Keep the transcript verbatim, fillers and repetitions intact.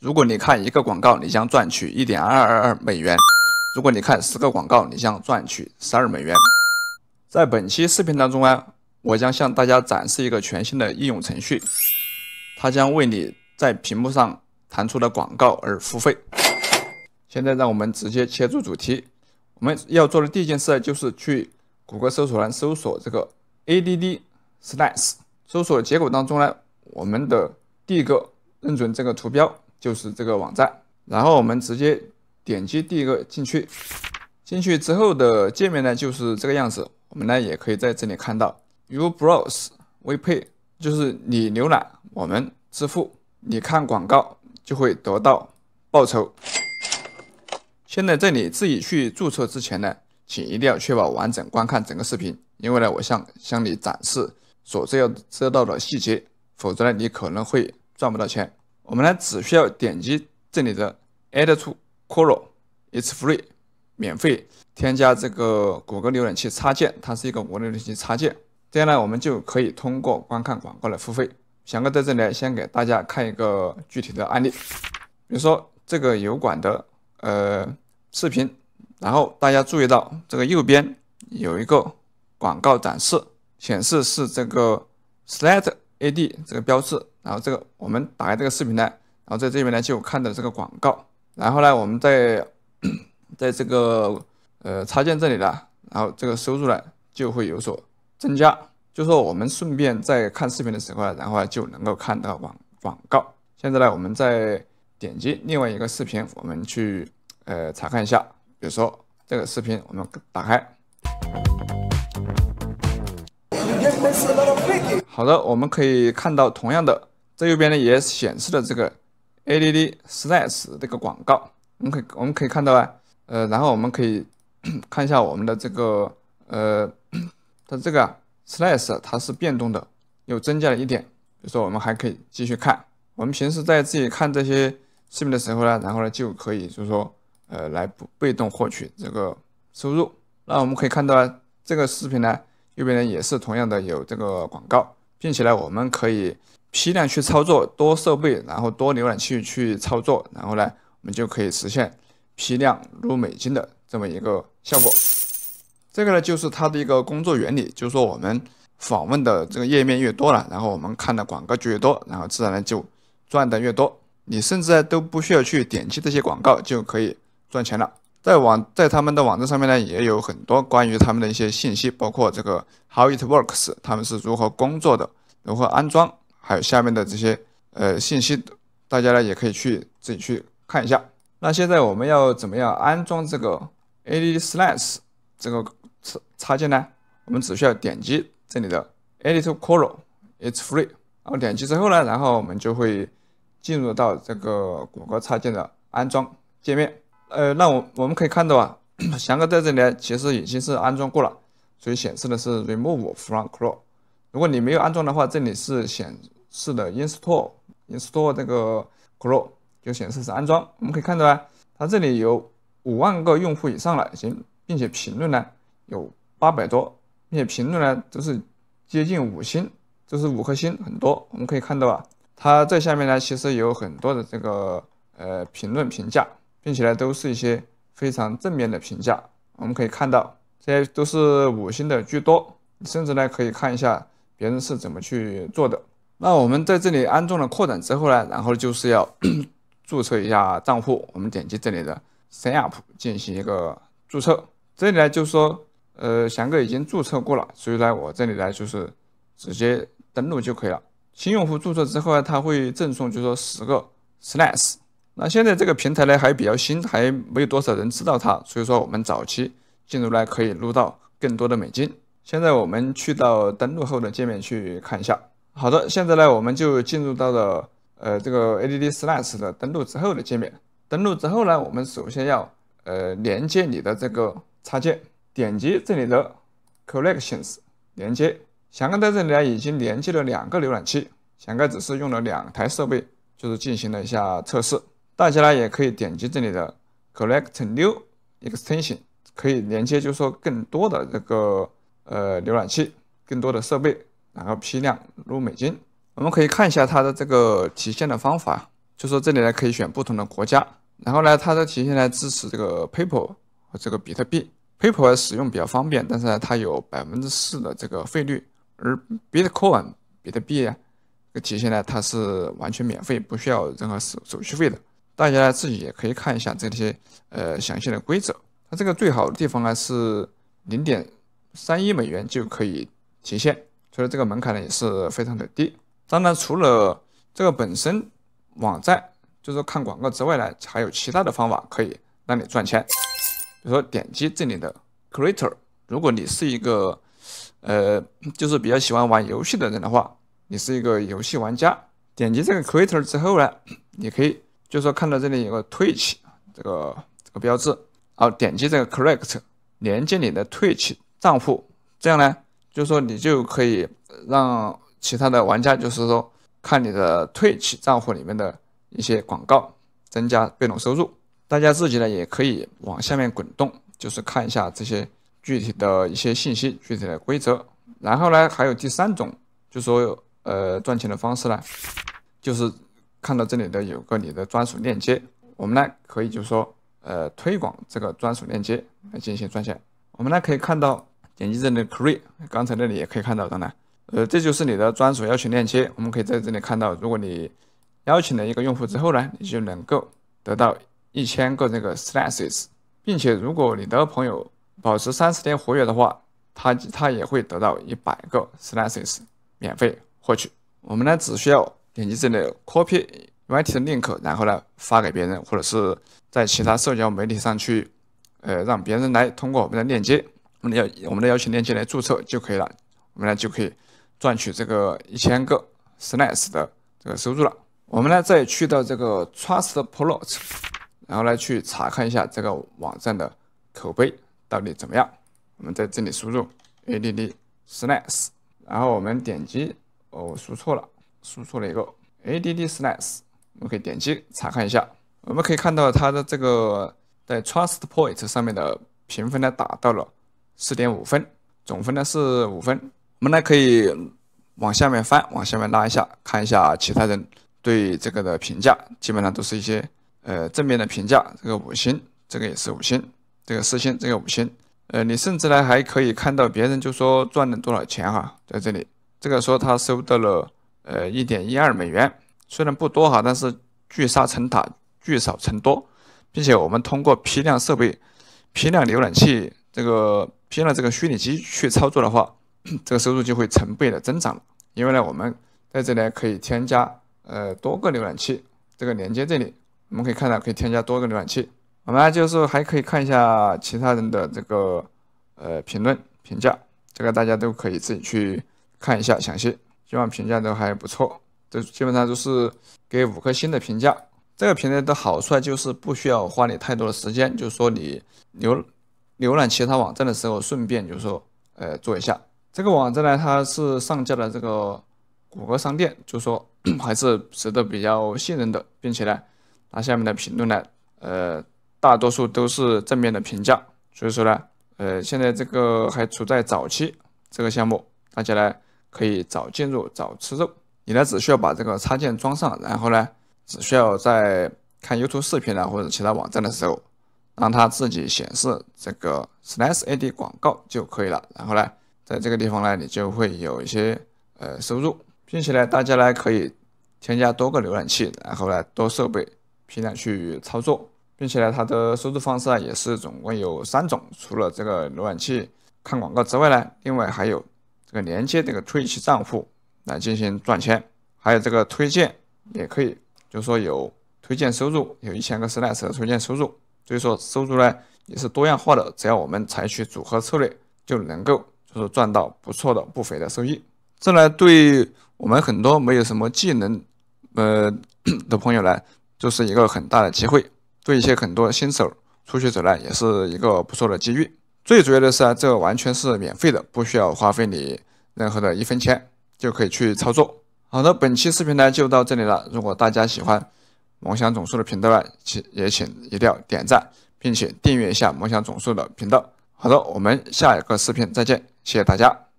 如果你看一个广告，你将赚取 一点二二二 美元；如果你看十个广告，你将赚取十二美元。在本期视频当中啊，我将向大家展示一个全新的应用程序，它将为你在屏幕上弹出的广告而付费。现在让我们直接切入主题。我们要做的第一件事就是去谷歌搜索栏搜索这个 A D D slash 搜索结果当中呢，我们的第一个认准这个图标就是这个网站，然后我们直接点击第一个进去。进去之后的界面呢就是这个样子，我们呢也可以在这里看到 You browse, we pay， 就是你浏览我们支付，你看广告就会得到报酬。现在这里自己去注册之前呢，请一定要确保完整观看整个视频，因为呢我向向你展示所需要知道的细节，否则呢你可能会赚不到钱。我们呢只需要点击这里的 Add to Chrome, It's free 免费，添加这个谷歌浏览器插件，它是一个谷歌浏览器插件，这样呢我们就可以通过观看广告来付费。翔哥在这里先给大家看一个具体的案例，比如说这个油管的呃视频，然后大家注意到这个右边有一个广告展示，显示是这个 Slide A D 这个标志，然后这个我们打开这个视频呢，然后在这边呢就看到这个广告，然后呢我们在在这个呃插件这里呢，然后这个收入呢就会有所增加，就说我们顺便在看视频的时候呢，然后就能够看到广广告。现在呢我们再点击另外一个视频，我们去呃查看一下，比如说这个视频我们打开。好的，我们可以看到同样的，这右边呢也显示了这个 A D D slash 这个广告，我们可以我们可以看到啊，呃，然后我们可以看一下我们的这个呃，它这个、啊、slash 它是变动的，又增加了一点。比如说我们还可以继续看，我们平时在自己看这些视频的时候呢，然后呢就可以就是说呃来被动获取这个收入。那我们可以看到啊，这个视频呢右边呢也是同样的有这个广告，并且呢我们可以批量去操作，多设备然后多浏览器去操作，然后呢我们就可以实现批量入美金的这么一个效果。这个呢就是它的一个工作原理，就是说我们访问的这个页面越多了，然后我们看的广告就越多，然后自然呢就赚的越多，你甚至都不需要去点击这些广告就可以赚钱了。在网在他们的网站上面呢也有很多关于他们的一些信息，包括这个 how it works， 他们是如何工作的，如何安装，还有下面的这些呃信息，大家呢也可以去自己去看一下。那现在我们要怎么样安装这个 A D D slash 这个插件呢？我们只需要点击这里的 Add to Chrome, It's free， 然后点击之后呢，然后我们就会进入到这个谷歌插件的安装界面。呃，那我我们可以看到啊，翔哥在这里其实已经是安装过了，所以显示的是 Remove from Chrome。如果你没有安装的话，这里是显示的 Install Install 这个 Chrome 就显示是安装。我们可以看到啊，它这里有五万个用户以上了，行，并且评论呢有八百多，并且评论呢都是接近五星，就是五颗星，很多。我们可以看到啊，它在下面呢其实有很多的这个呃评论评价。并且呢，都是一些非常正面的评价。我们可以看到，这些都是五星的居多。甚至呢，可以看一下别人是怎么去做的。那我们在这里安装了扩展之后呢，然后就是要注册一下账户。我们点击这里的 Sign Up 进行一个注册。这里呢，就是说，呃，翔哥已经注册过了，所以呢，我这里呢就是直接登录就可以了。新用户注册之后呢，他会赠送就是说十个 slash。那现在这个平台呢还比较新，还没有多少人知道它，所以说我们早期进入呢可以撸到更多的美金。现在我们去到登录后的界面去看一下。好的，现在呢我们就进入到了呃这个 A D D slash 的登录之后的界面。登录之后呢，我们首先要呃连接你的这个插件，点击这里的 Collections 连接。翔哥在这里呢已经连接了两个浏览器，翔哥只是用了两台设备，就是进行了一下测试。大家呢也可以点击这里的 Collect New Extension， 可以连接就是说更多的这个呃浏览器，更多的设备，然后批量入美金。我们可以看一下它的这个体现的方法，就说这里呢可以选不同的国家，然后呢它的体系呢支持这个 PayPal 和这个比特币。 PayPal 使用比较方便，但是呢，它有 百分之四 的这个费率，而 Bitcoin 比特币啊，这个体系呢，它是完全免费，不需要任何手手续费的。大家自己也可以看一下这些呃详细的规则。它这个最好的地方呢是 零点三一美元就可以提现，所以这个门槛呢也是非常的低。当然，除了这个本身网站就是看广告之外呢，还有其他的方法可以让你赚钱。 比如说点击这里的 creator， 如果你是一个，呃，就是比较喜欢玩游戏的人的话，你是一个游戏玩家，点击这个 creator 之后呢，你可以就是说看到这里有个 Twitch 这个这个标志，然后点击这个 connect 连接你的 Twitch 账户，这样呢，就是说你就可以让其他的玩家就是说看你的 Twitch 账户里面的一些广告，增加被动收入。 大家自己呢也可以往下面滚动，就是看一下这些具体的一些信息、具体的规则。然后呢，还有第三种，就说呃赚钱的方式呢，就是看到这里的有个你的专属链接，我们呢可以就说呃推广这个专属链接来进行赚钱。我们呢可以看到点击这里的 create， 刚才那里也可以看到的呢，呃这就是你的专属邀请链接。我们可以在这里看到，如果你邀请了一个用户之后呢，你就能够得到 一千个这个 slashes， 并且如果你的朋友保持三十天活跃的话，他他也会得到一百个 slashes 免费获取。我们呢只需要点击这里 copy invite link， 然后呢发给别人，或者是在其他社交媒体上去，呃让别人来通过我们的链接，我们的我们的邀请链接来注册就可以了。我们呢就可以赚取这个一千个 slash 的这个收入了。我们呢再去到这个 Trustpilot。 然后呢，去查看一下这个网站的口碑到底怎么样。我们在这里输入 add slash， 然后我们点击，哦，我输错了，输错了一个 add slash， 我们可以点击查看一下。我们可以看到它的这个在 Trustpilot 上面的评分呢达到了 四点五分，总分呢是五分。我们呢可以往下面翻，往下面拉一下，看一下其他人对这个的评价，基本上都是一些 呃，正面的评价，这个五星，这个也是五星，这个四星，这个五星。呃，你甚至呢还可以看到别人就说赚了多少钱哈，在这里，这个说他收到了呃 一点一二美元，虽然不多哈，但是聚沙成塔，聚少成多，并且我们通过批量设备、批量浏览器、这个批量这个虚拟机去操作的话，这个收入就会成倍的增长了。因为呢，我们在这里可以添加呃多个浏览器，这个连接这里。 我们可以看到，可以添加多个浏览器。我们就是还可以看一下其他人的这个呃评论评价，这个大家都可以自己去看一下详细。希望评价都还不错，这基本上都是给五颗星的评价。这个评论的好处就是不需要花你太多的时间，就是说你浏浏览其他网站的时候，顺便就是说呃做一下。这个网站呢，它是上架了这个谷歌商店，就是说还是值得比较信任的，并且呢。 那下面的评论呢，呃，大多数都是正面的评价，所以说呢，呃，现在这个还处在早期，这个项目大家呢可以早进入早吃肉，你呢只需要把这个插件装上，然后呢，只需要在看 YouTube 视频啊或者其他网站的时候，让它自己显示这个 slash ad 广告就可以了，然后呢，在这个地方呢，你就会有一些呃收入，并且呢，大家呢可以添加多个浏览器，然后呢多设备 批量去操作，并且呢，它的收入方式啊也是总共有三种，除了这个浏览器看广告之外呢，另外还有这个连接这个Twitch账户来进行赚钱，还有这个推荐也可以，就是说有推荐收入，有一千个 slash 的推荐收入，所以说收入呢也是多样化的，只要我们采取组合策略，就能够就是赚到不错的不菲的收益。这呢对我们很多没有什么技能呃的朋友来 就是一个很大的机会，对一些很多新手、初学者呢，也是一个不错的机遇。最主要的是啊，这完全是免费的，不需要花费你任何的一分钱就可以去操作。好的，本期视频呢就到这里了。如果大家喜欢萌想总数的频道呢，请也请一定要点赞，并且订阅一下萌想总数的频道。好的，我们下一个视频再见，谢谢大家。